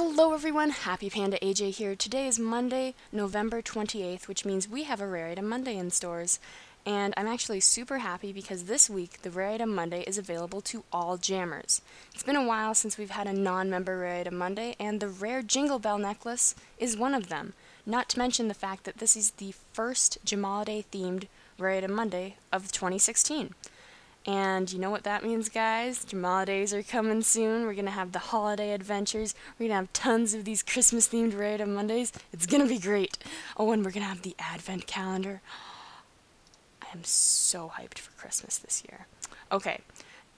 Hello everyone, Happy Panda AJ here. Today is Monday, November 28th, which means we have a Rare Item Monday in stores. And I'm actually super happy because this week, the Rare Item Monday is available to all jammers. It's been a while since we've had a non-member Rare Item Monday, and the Rare Jingle Bell Necklace is one of them. Not to mention the fact that this is the first Jamaaliday-themed Rare Item Monday of 2016. And you know what that means, guys? Jamaalidays are coming soon. We're going to have the holiday adventures. We're going to have tons of these Christmas-themed Rare Item Mondays. It's going to be great. Oh, and we're going to have the Advent calendar. I am so hyped for Christmas this year. Okay,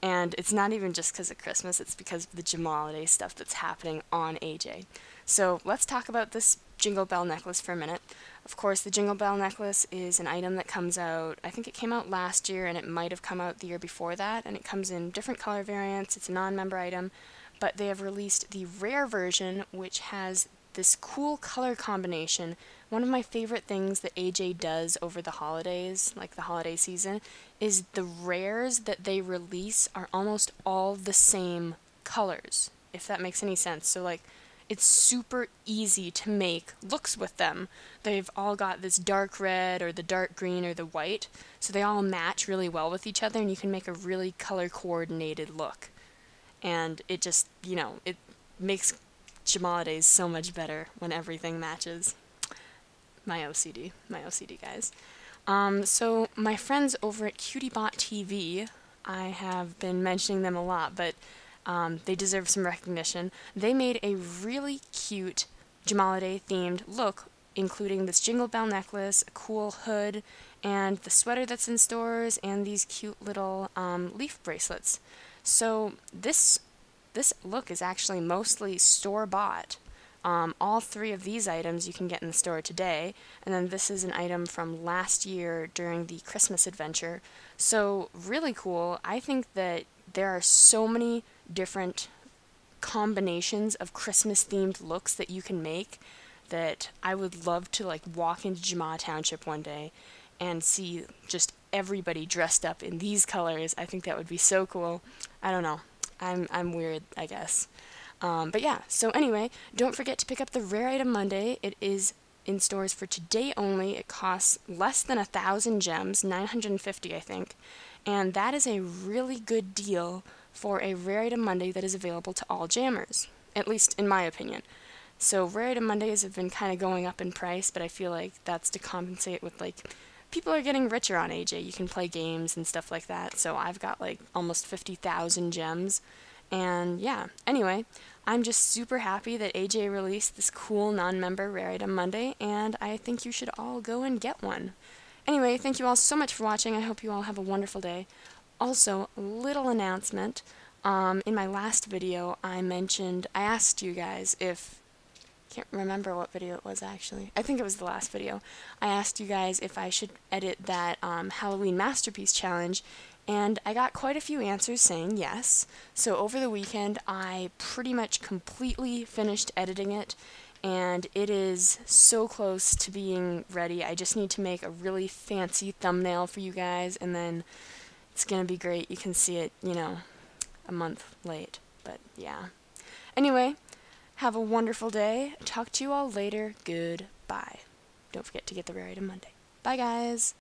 and it's not even just because of Christmas. It's because of the Jamaaliday stuff that's happening on AJ. So let's talk about this Jingle Bell necklace for a minute. Of course, the Jingle Bell necklace is an item that comes out, I think it came out last year and it might have come out the year before that, and it comes in different color variants. It's a non-member item, but they have released the rare version, which has this cool color combination. One of my favorite things that AJ does over the holidays, like the holiday season, is the rares that they release are almost all the same colors, if that makes any sense. So like, it's super easy to make looks with them. They've all got this dark red or the dark green or the white, so they all match really well with each other, and you can make a really color coordinated look. And it just, you know, it makes Jamaalidays so much better when everything matches. My OCD, guys. So my friends over at CutieBotTV, I have been mentioning them a lot, but they deserve some recognition. They made a really cute Jamaaliday-themed look, including this Jingle Bell necklace, a cool hood, and the sweater that's in stores, and these cute little leaf bracelets. So this look is actually mostly store-bought. All three of these items you can get in the store today, and then this is an item from last year during the Christmas adventure. So really cool. I think that there are so many different combinations of Christmas themed looks that you can make that I would love to like walk into Jamaa Township one day and see just everybody dressed up in these colors. I think that would be so cool. I don't know. I'm weird, I guess. But yeah, so anyway, don't forget to pick up the Rare Item Monday. It is in stores for today only. It costs less than 1,000 gems, 950 I think, and that is a really good deal for a Rare Item Monday that is available to all jammers, at least in my opinion. So Rare Item Mondays have been kind of going up in price, but I feel like that's to compensate with, like, people are getting richer on AJ. You can play games and stuff like that, so I've got like almost 50,000 gems. And yeah, anyway, I'm just super happy that AJ released this cool non-member Rare Item Monday, and I think you should all go and get one. Anyway, thank you all so much for watching. I hope you all have a wonderful day. Also, little announcement. In my last video, I asked you guys if, I can't remember what video it was actually. I think it was the last video. I asked you guys if I should edit that Halloween Masterpiece Challenge, and I got quite a few answers saying yes. So over the weekend, I pretty much completely finished editing it, and it is so close to being ready. I just need to make a really fancy thumbnail for you guys, and then it's gonna be great. You can see it, you know, a month late, but yeah. Anyway, have a wonderful day. Talk to you all later. Goodbye. Don't forget to get the Rare Item Monday. Bye, guys.